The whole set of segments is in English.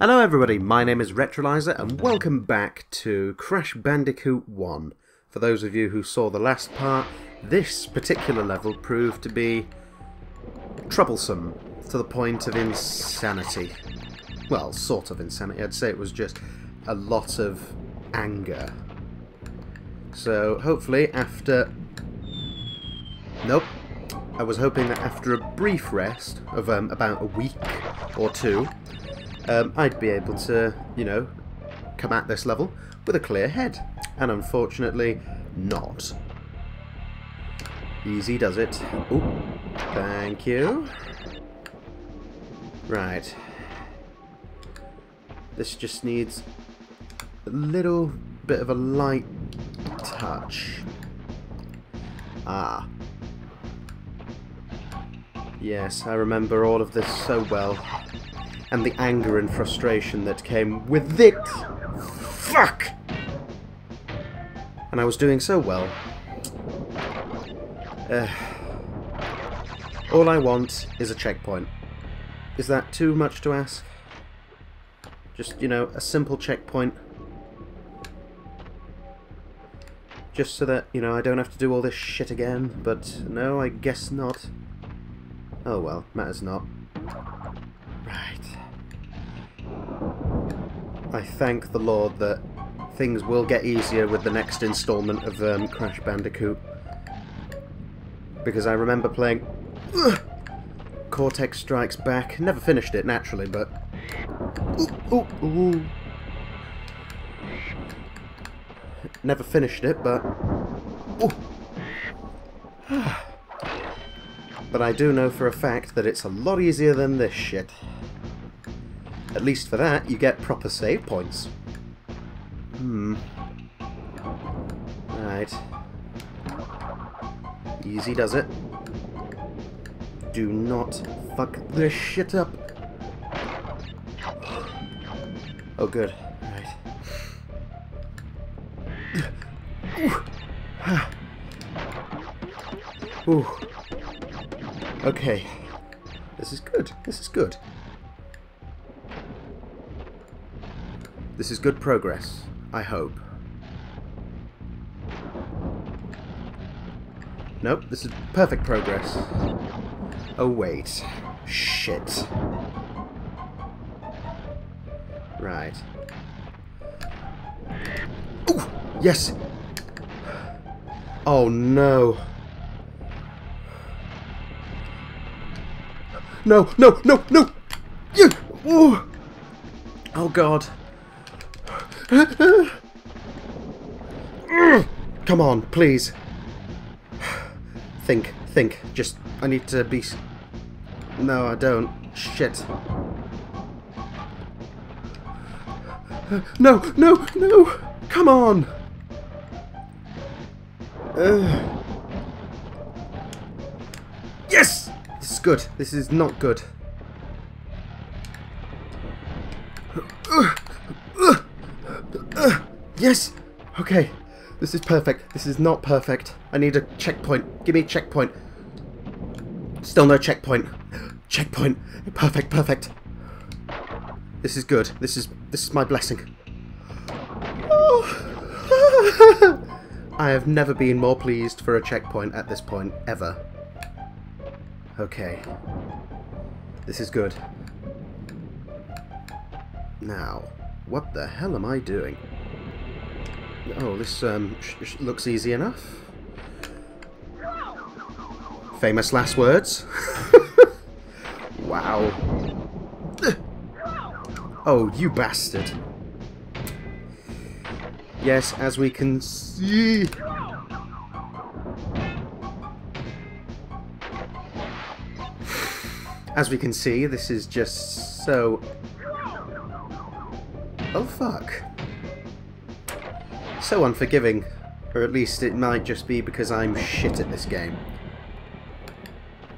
Hello everybody, my name is Retroliser and welcome back to Crash Bandicoot 1. For those of you who saw the last part, this particular level proved to be troublesome to the point of insanity. Well, sort of insanity. I'd say it was just a lot of anger. So hopefully after... Nope. I was hoping that after a brief rest of about a week or two, I'd be able to, you know, come at this level with a clear head. And unfortunately, not. Easy does it. Ooh, thank you. Right. This just needs a little bit of a light touch. Ah. Yes, I remember all of this so well. And the anger and frustration that came with it. Fuck! And I was doing so well. All I want is a checkpoint. Is that too much to ask? Just, you know, a simple checkpoint. Just so that, you know, I don't have to do all this shit again, but no, I guess not. Oh well, matters not. Right. I thank the Lord that things will get easier with the next installment of Crash Bandicoot. Because I remember playing Cortex Strikes Back. Never finished it, naturally, but... Ooh, ooh, ooh. Never finished it, but... Ooh. But I do know for a fact that it's a lot easier than this shit. At least for that, you get proper save points. Right. Easy does it. Do not fuck this shit up. Oh, good. Right. Ooh. Okay, this is good, this is good. This is good progress, I hope. Nope, this is perfect progress. Oh wait, shit. Right. Ooh, yes! Oh no! No, no, no, no! You! Oh, oh God! Come on, please. Think. Just, I need to be. No, I don't. Shit. No, no, no! Come on! Yes! This is good. This is not good. Yes! Okay. This is perfect. This is not perfect. I need a checkpoint. Give me a checkpoint. Still no checkpoint. Checkpoint. Perfect, perfect. This is good. This is my blessing. Oh. I have never been more pleased for a checkpoint at this point, ever. Okay. This is good. Now, what the hell am I doing? Oh, this looks easy enough. Famous last words. Wow. Oh, you bastard. Yes, as we can see... As we can see, this is just so... Oh fuck. So unforgiving. Or at least it might just be because I'm shit at this game.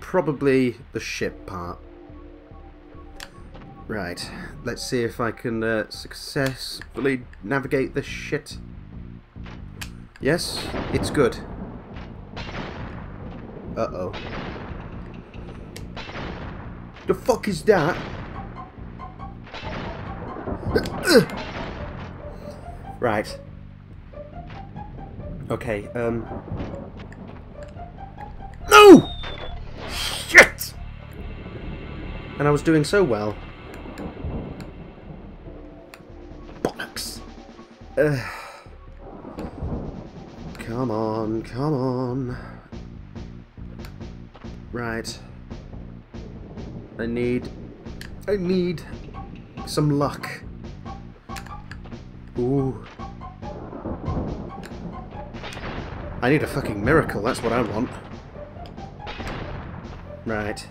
Probably the ship part. Right, let's see if I can successfully navigate this shit. Yes, it's good. Uh-oh. The fuck is that? Right. Okay, No! Shit! And I was doing so well. Bollocks! Come on, come on. Right. I need some luck. Ooh. I need a fucking miracle, that's what I want. Right.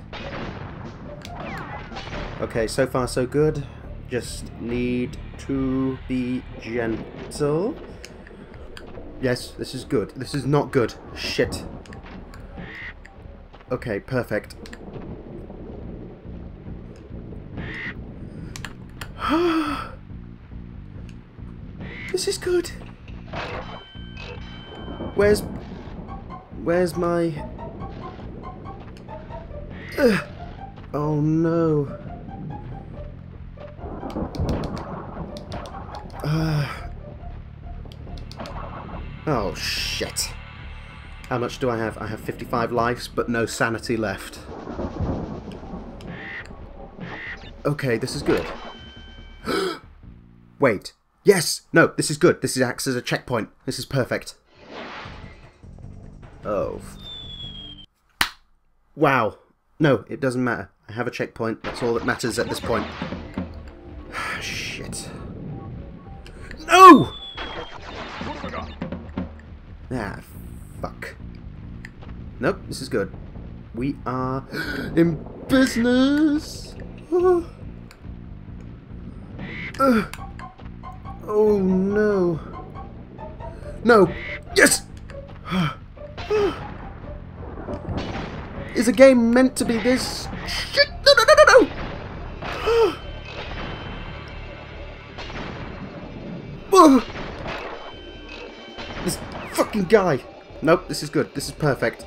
Okay, so far so good. Just need to be gentle. Yes, this is good. This is not good. Shit. Okay, perfect. This is good. Where's my... Ugh. Oh no. Oh shit. How much do I have? I have 55 lives, but no sanity left. Okay, this is good. Wait. Yes! No, this is good. This acts as a checkpoint. This is perfect. Oh. Wow. No, it doesn't matter. I have a checkpoint. That's all that matters at this point. Shit. No! Ah, fuck. Nope, this is good. We are in business! Oh no. No! Yes! Is a game meant to be this? Shit! No, no, no, no, no! Oh. This fucking guy! Nope, this is good. This is perfect.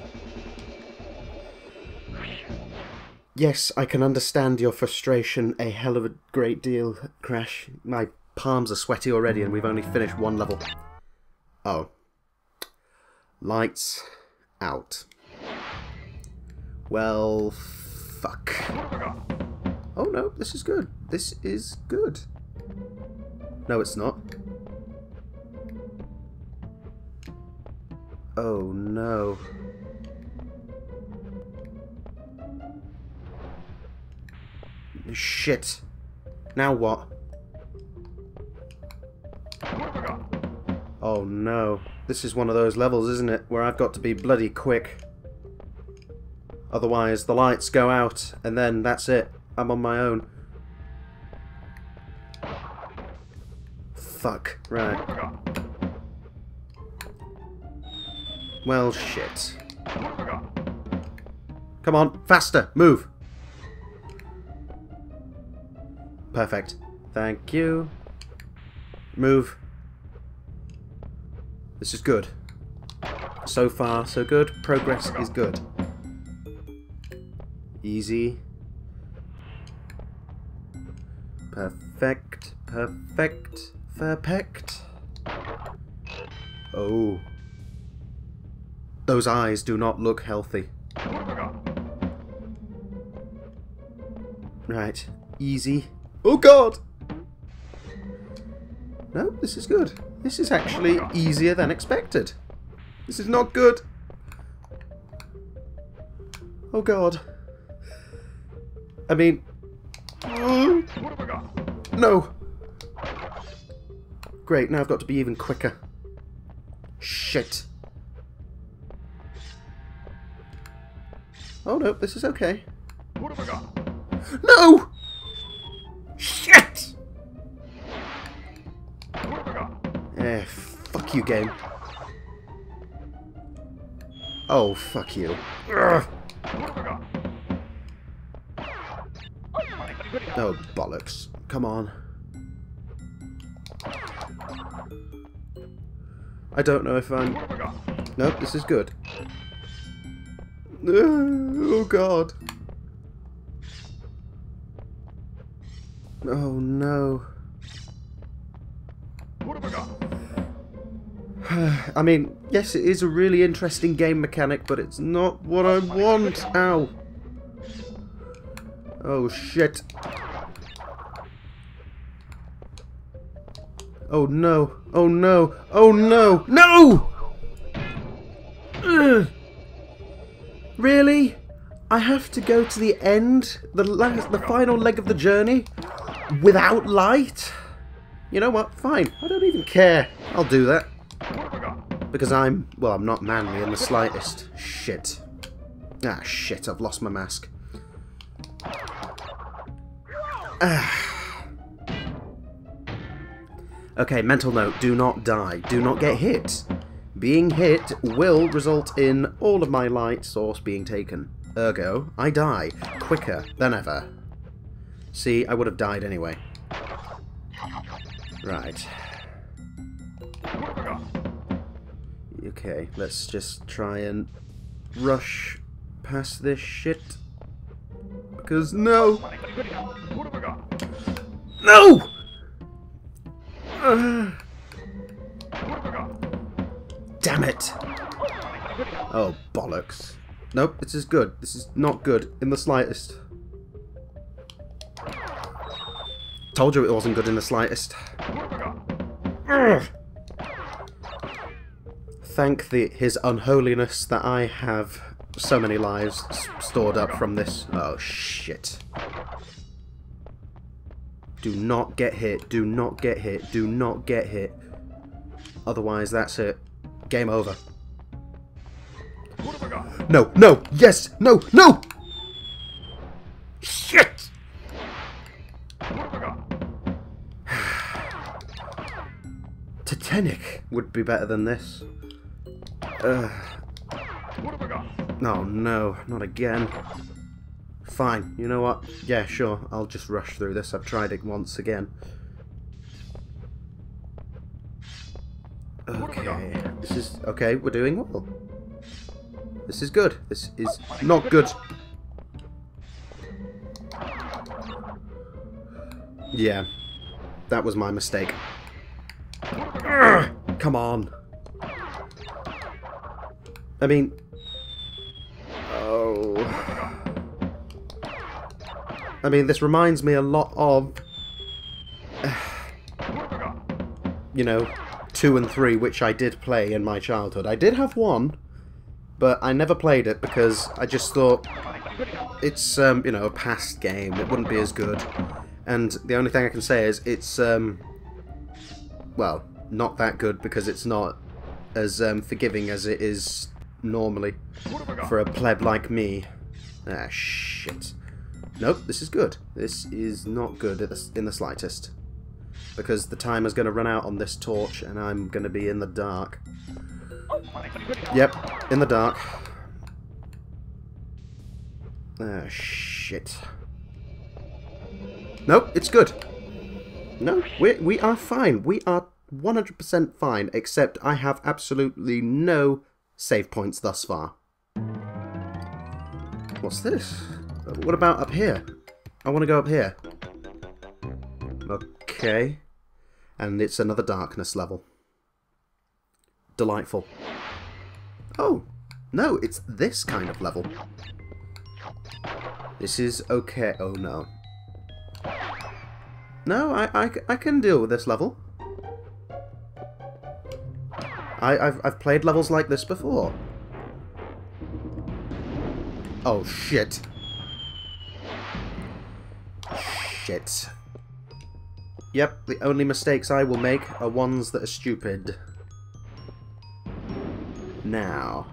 Yes, I can understand your frustration a hell of a great deal, Crash. My palms are sweaty already and we've only finished one level. Oh. Lights out. Well, fuck. Oh no, this is good. This is good. No, it's not. Oh no. Shit. Now what? Oh no. This is one of those levels, isn't it, where I've got to be bloody quick. Otherwise the lights go out and then that's it. I'm on my own. Fuck. Right. Well, shit. Come on, faster! Move! Perfect. Thank you. Move. This is good. So far, so good. Progress is good. Easy. Perfect. Perfect. Perfect. Oh. Those eyes do not look healthy. Right. Easy. Oh god! No, this is good. This is actually easier than expected. This is not good. Oh god. I mean... No! Great, now I've got to be even quicker. Shit. Oh no, this is okay. No! Shit! Eh, fuck you, game. Oh, fuck you. Ugh. Oh, bollocks. Come on. I don't know if I'm... Nope, this is good. Oh, God. Oh, no. What have I got? I mean, yes, it is a really interesting game mechanic, but it's not what I want. Ow. Oh, shit. Oh, no. Oh, no. Oh, no. No! Ugh. Really? I have to go to the end, the final leg of the journey, without light? You know what? Fine. I don't even care. I'll do that. Because I'm, well, I'm not manly in the slightest. Shit. Ah, shit. I've lost my mask. Ah. Okay, mental note. Do not die. Do not get hit. Being hit will result in all of my light source being taken. Ergo, I die quicker than ever. See, I would have died anyway. Right. Okay, let's just try and rush past this shit. Because no! No! Damn it! Oh, bollocks. Nope, this is good. This is not good in the slightest. Told you it wasn't good in the slightest. Ugh. Thank his unholiness that I have so many lives stored up from this. Oh, shit. Do not get hit. Do not get hit. Do not get hit. Otherwise, that's it. Game over. No, no, yes, no, no! Shit! Titanic would be better than this. Oh no, not again. Fine, you know what? Yeah, sure, I'll just rush through this. I've tried it once again. Okay, this is... Okay, we're doing well. This is good. This is not good. Yeah. That was my mistake. Urgh, come on. I mean... Oh... I mean, this reminds me a lot of... you know, 2 and 3, which I did play in my childhood. I did have 1... but I never played it because I just thought it's, you know, a past game. It wouldn't be as good. And the only thing I can say is it's, well, not that good because it's not as forgiving as it is normally for a pleb like me. Ah, shit. Nope, this is good. This is not good in the slightest. Because the timer's going to run out on this torch and I'm going to be in the dark. Yep, in the dark. Oh, shit. Nope, it's good. No, we are fine. We are 100% fine, except I have absolutely no save points thus far. What's this? What about up here? I want to go up here. Okay. And it's another darkness level. Delightful. Oh, no, it's this kind of level. This is okay. Oh, no. No, I can deal with this level. I've played levels like this before. Oh, shit. Shit. Yep, the only mistakes I will make are ones that are stupid. Now.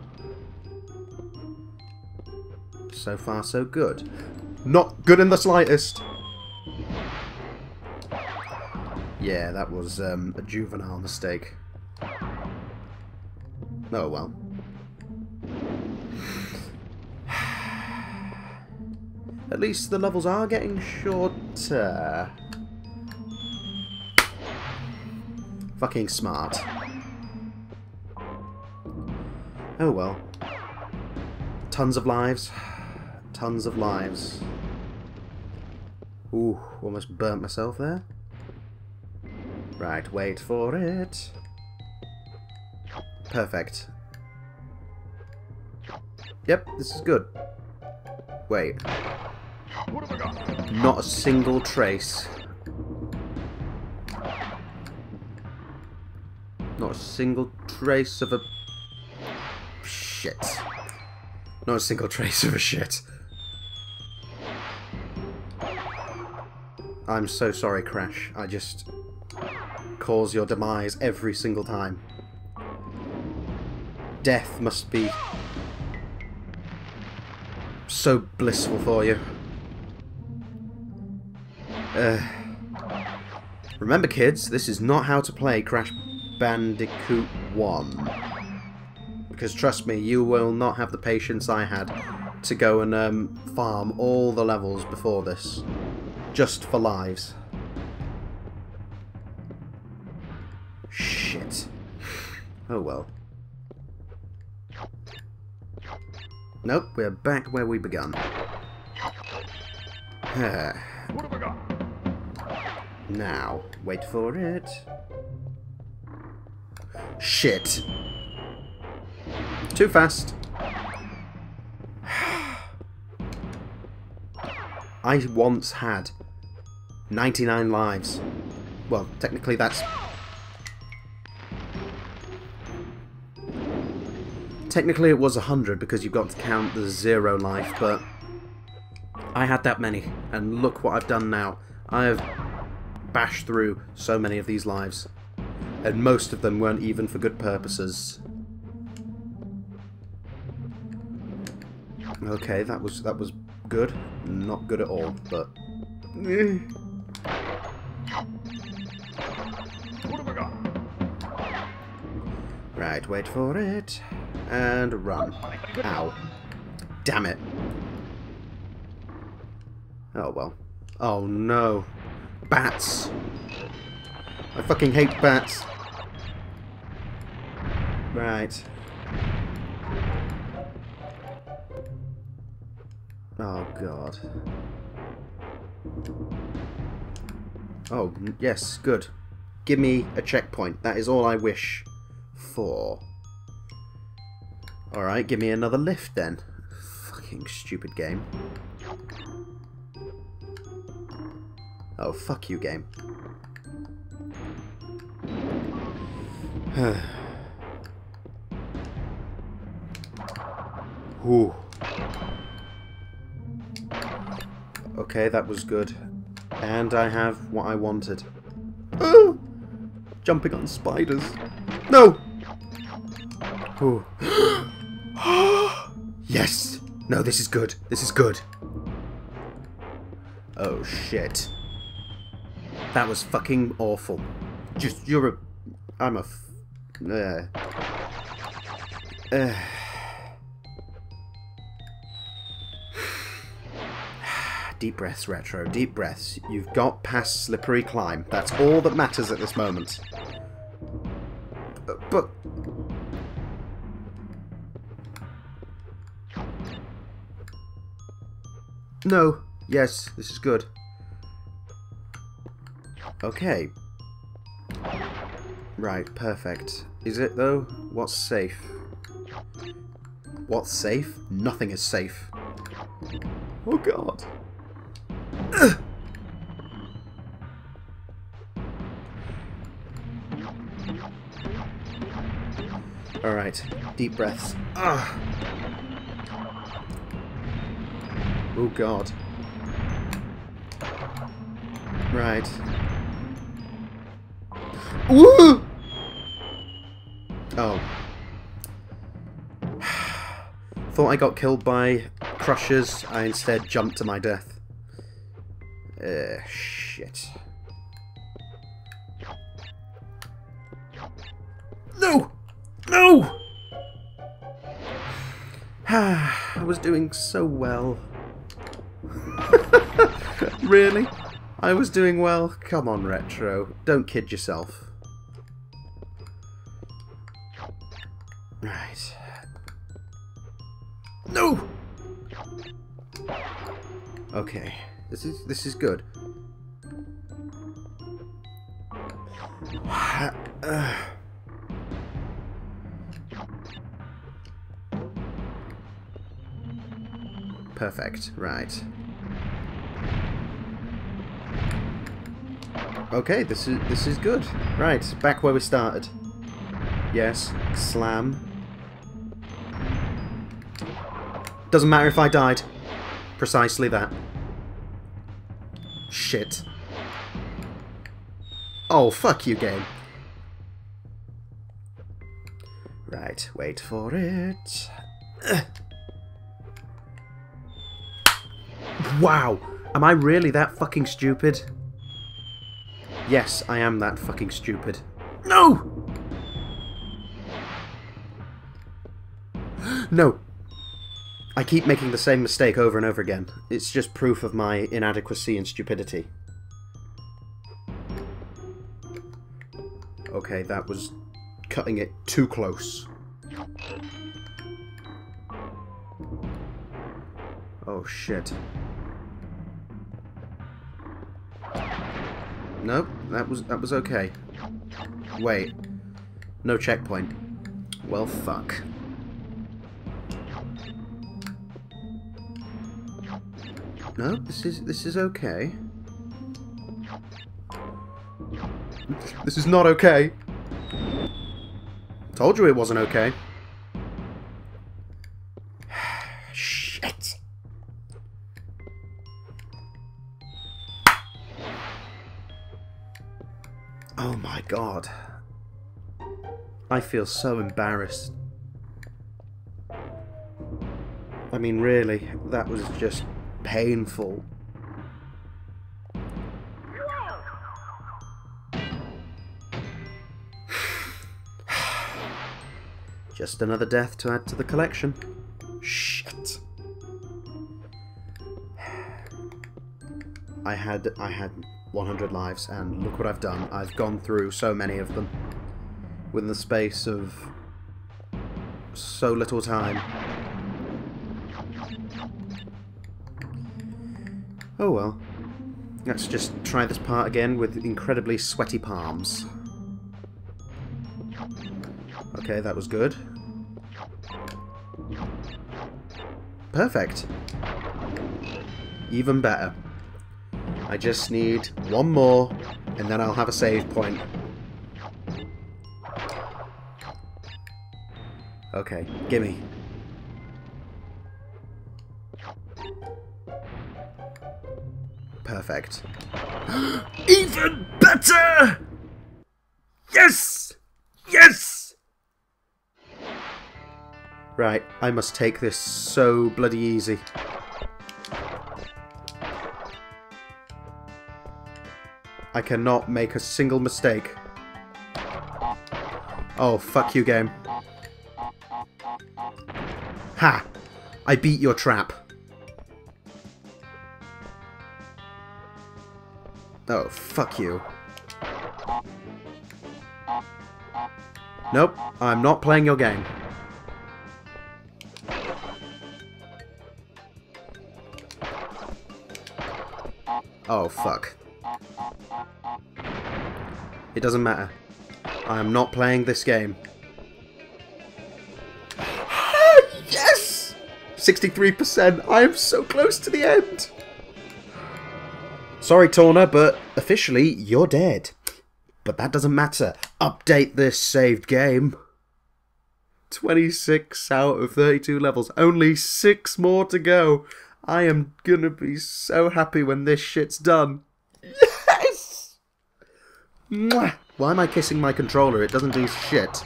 So far, so good. Not good in the slightest! Yeah, that was a juvenile mistake. Oh well. At least the levels are getting shorter. Fucking smart. Oh well. Tons of lives. Tons of lives. Ooh, almost burnt myself there. Right, wait for it. Perfect. Yep, this is good. Wait. What have I got? Not a single trace. Not a single trace of a... shit. Not a single trace of a shit. I'm so sorry, Crash. I just cause your demise every single time. Death must be so blissful for you. Remember, kids, this is not how to play Crash Bandicoot 1. Because trust me, you will not have the patience I had to go and farm all the levels before this. Just for lives. Shit. Oh well. Nope, we're back where we begun. What have I got? Now, wait for it. Shit. Too fast. I once had 99 lives. Well, technically that's... technically it was 100 because you've got to count the zero life, but... I had that many, and look what I've done now. I have bashed through so many of these lives. And most of them weren't even for good purposes. Okay, that was good. Not good at all, but... what have I got? Right, wait for it. And run. Ow. Damn it. Oh well. Oh no. Bats! I fucking hate bats. Right. Oh god. Oh, yes, good. Give me a checkpoint. That is all I wish for. Alright, give me another lift then. Fucking stupid game. Oh, fuck you, game. Ooh. Okay, that was good. And I have what I wanted. Oh! Jumping on spiders. No! Ooh. Yes! No, this is good. This is good. Oh, shit. That was fucking awful. Just, you're a... I'm a... Deep breaths, Retro. Deep breaths. You've got past Slippery Climb. That's all that matters at this moment. But... no. Yes, this is good. Okay. Right, perfect. Is it, though? What's safe? What's safe? Nothing is safe. Oh, God. Alright, deep breaths. Ugh. Oh god. Right. Woo! Oh. Thought I got killed by crushers, I instead jumped to my death. Shit. No! No! I was doing so well. Really? I was doing well? Come on, Retro. Don't kid yourself. Right. No! Okay. This is good. Perfect, right. Okay, this is good. Right, back where we started. Yes, slam. Doesn't matter if I died. Precisely that. Shit. Oh, fuck you, game. Right, wait for it. Wow, am I really that fucking stupid? Yes, I am that fucking stupid. No! No! I keep making the same mistake over and over again. It's just proof of my inadequacy and stupidity. Okay, that was cutting it too close. Oh, shit. Nope, that was okay. Wait. No checkpoint. Well, fuck. No, this is okay. This is not okay. Told you it wasn't okay. Shit. Oh my god. I feel so embarrassed. I mean, really, that was just painful. Just another death to add to the collection. Shit. I had 100 lives, and look what I've done. I've gone through so many of them within the space of so little time. Oh well. Let's just try this part again with incredibly sweaty palms. Okay, that was good. Perfect. Even better. I just need one more, and then I'll have a save point. Okay, gimme. Perfect. Even better! Yes! Yes! Right, I must take this so bloody easy. I cannot make a single mistake. Oh, fuck you, game. Ha! I beat your trap. Oh, fuck you. Nope, I'm not playing your game. Oh, fuck. It doesn't matter. I am not playing this game. Yes! 63%! I am so close to the end! Sorry, Torna, but officially, you're dead. But that doesn't matter. Update this saved game. 26 out of 32 levels. Only 6 more to go. I am gonna be so happy when this shit's done. Yes! Mwah! Why am I kissing my controller? It doesn't do shit.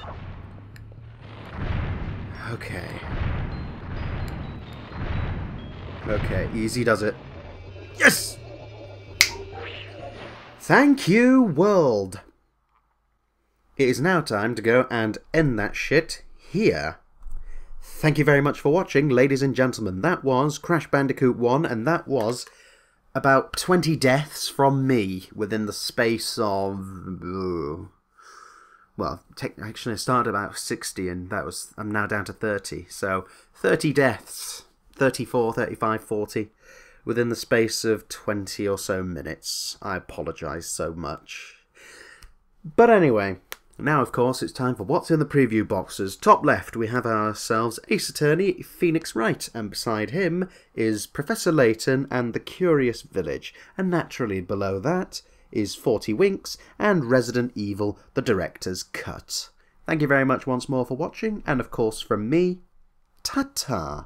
Okay. Okay, easy does it. Yes! Thank you, world! It is now time to go and end that shit here. Thank you very much for watching, ladies and gentlemen. That was Crash Bandicoot 1, and that was about 20 deaths from me within the space of... well, actually I started about 60, and that was... I'm now down to 30. So, 30 deaths. 34, 35, 40. Within the space of 20 or so minutes. I apologise so much. But anyway, now of course it's time for what's in the preview boxes. Top left we have ourselves Ace Attorney Phoenix Wright, and beside him is Professor Layton and The Curious Village, and naturally below that is 40 Winks and Resident Evil The Director's Cut. Thank you very much once more for watching, and of course from me, ta-ta!